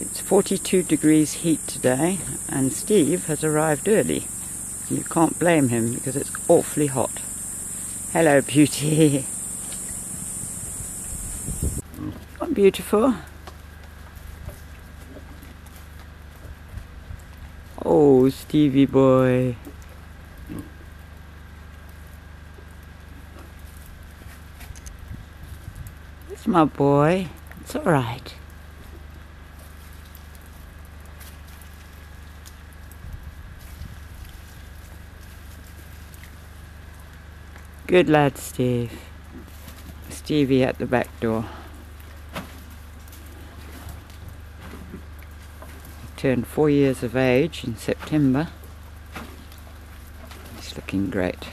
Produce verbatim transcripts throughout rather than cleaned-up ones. It's forty-two degrees heat today, and Steve has arrived early. You can't blame him because it's awfully hot. Hello, beauty. Not beautiful. Oh, Stevie boy. It's my boy. It's all right. Good lad, Steve. Stevie at the back door. He turned four years of age in September. He's looking great.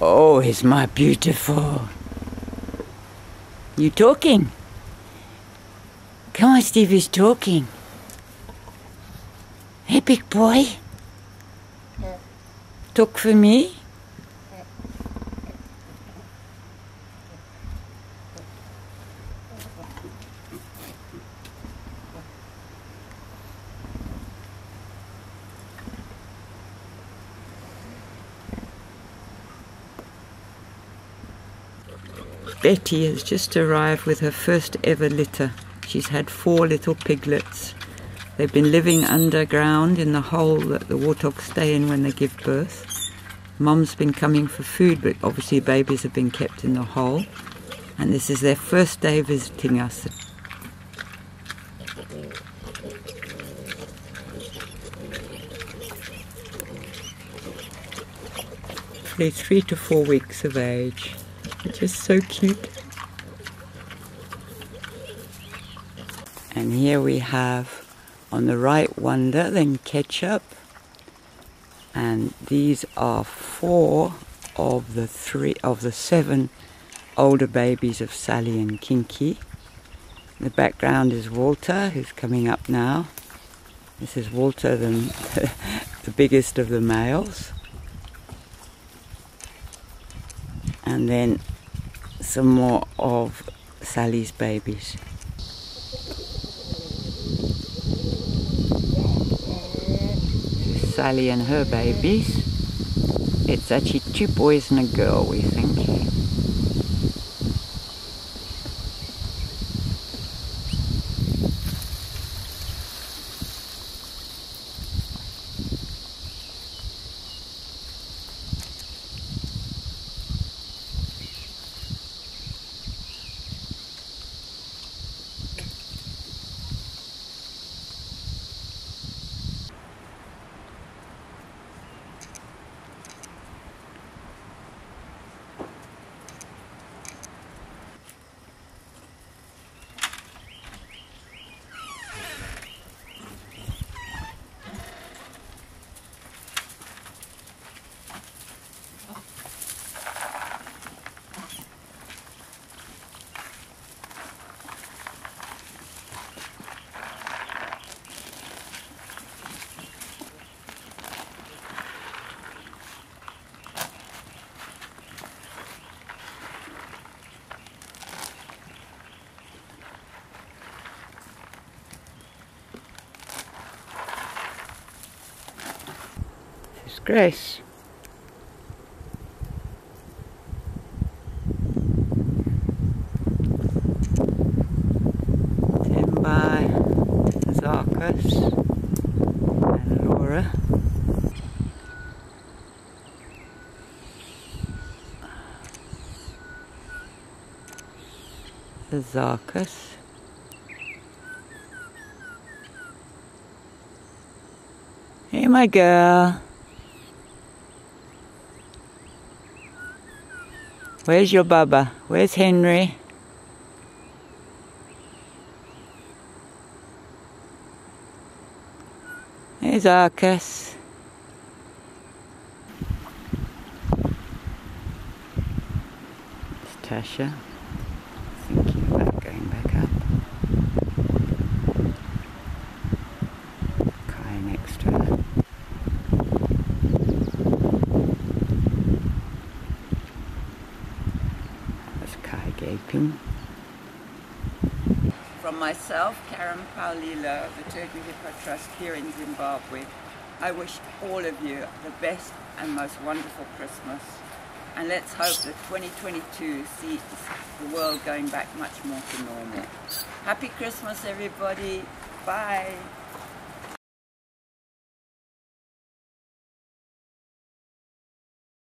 Oh, he's my beautiful. You talking? Come on, Stevie's talking. Hey, big boy, talk for me. Betty has just arrived with her first ever litter. She's had four little piglets. They've been living underground in the hole that the warthogs stay in when they give birth. Mum's been coming for food, but obviously babies have been kept in the hole. And this is their first day visiting us. They're three to four weeks of age. They're just so cute. And here we have on the right Wonder, then Ketchup, and these are four of the three of the seven older babies of Sally and Kinky. The background is Walter, who's coming up now. This is Walter, the, the biggest of the males, and then some more of Sally's babies. Sally and her babies. It's actually two boys and a girl, we think. Grace. Timbai, Zarkus, and Laura. The Zarkus. Hey, my girl. Where's your Baba? Where's Henry? There's Arcus. It's Tasha. Thinking about going back up. Kai next to her. That's Kai. gaping. From myself, Karen Paolillo of the Turgwe Hippo Trust here in Zimbabwe, I wish all of you the best and most wonderful Christmas, and let's hope that twenty twenty-two sees the world going back much more to normal. Happy Christmas everybody, bye!